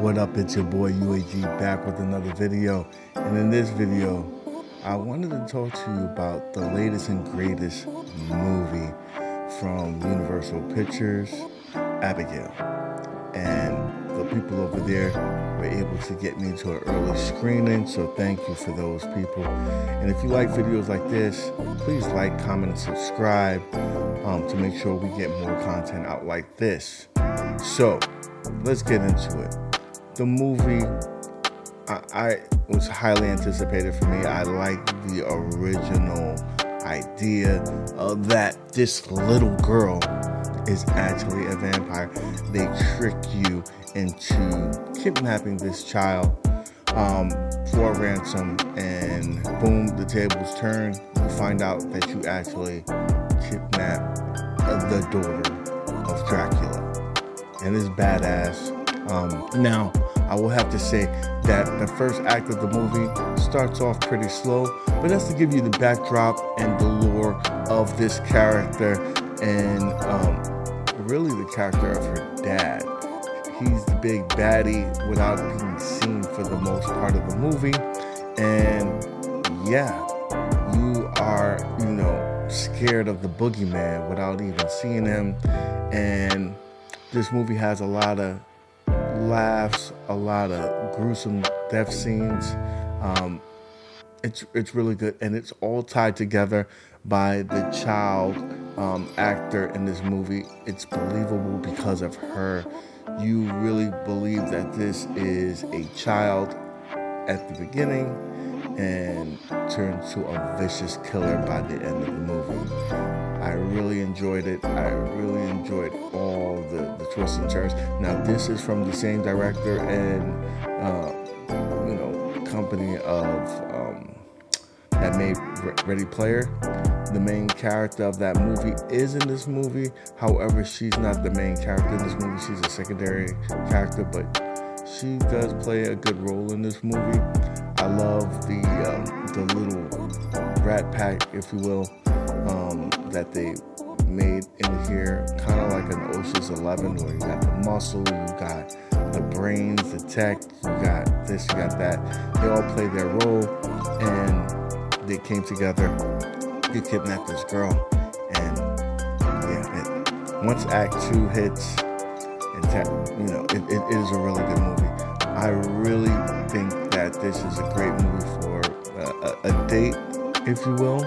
What up, it's your boy UAG back with another video. And in this video, I wanted to talk to you about the latest and greatest movie from Universal Pictures, Abigail. And the people over there were able to get me to an early screening, so thank you for those people. And if you like videos like this, please like, comment, and subscribe to make sure we get more content out like this. So let's get into it. The movie I was highly anticipated for me. I like the original idea of that this little girl is actually a vampire. They trick you into kidnapping this child for a ransom, and boom, the tables turn. You find out that you actually kidnapped the daughter of Dracula, and it's badass. Now, I will have to say that the first act of the movie starts off pretty slow, but that's to give you the backdrop and the lore of this character, and really the character of her dad. He's the big baddie without being seen for the most part of the movie, and yeah, you are, you know, scared of the boogeyman without even seeing him. And this movie has a lot of laughs, a lot of gruesome death scenes. It's really good, and it's all tied together by the child actor in this movie. It's believable because of her. You really believe that this is a child at the beginning and turns to a vicious killer by the end of the movie. I really enjoyed it. I really enjoyed all the twists and turns. Now, this is from the same director and you know, company of that made Ready Player. The main character of that movie is in this movie. However, she's not the main character in this movie. She's a secondary character, but she does play a good role in this movie. I love the little rat pack, if you will, that they made in here, kind of like an Ocean's 11, where you got the muscle, you got the brains, the tech, you got this, you got that. They all play their role, and they came together to kidnap this girl. And yeah, once Act 2 hits, you know, it is a really good movie. I really think that this is a great movie for a date, if you will.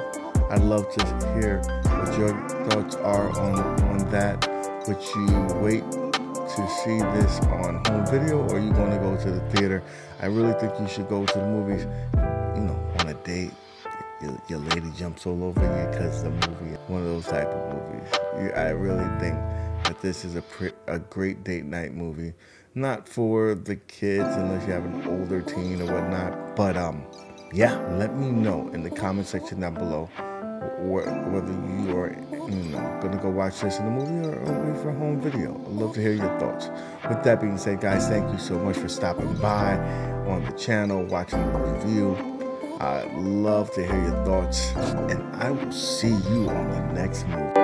I'd love to hear what your thoughts are on that. Would you wait to see this on home video, or are you going to go to the theater? I really think you should go to the movies, you know, on a date. Your lady jumps all over you because the movie, one of those type of movies. I really think that this is a great date night movie. Not for the kids unless you have an older teen or whatnot. But yeah, let me know in the comment section down below whether you are, you know, gonna go watch this in the movie or wait for a home video. I'd love to hear your thoughts. With that being said, guys, thank you so much for stopping by on the channel, watching the review. I'd love to hear your thoughts, and I will see you on the next movie.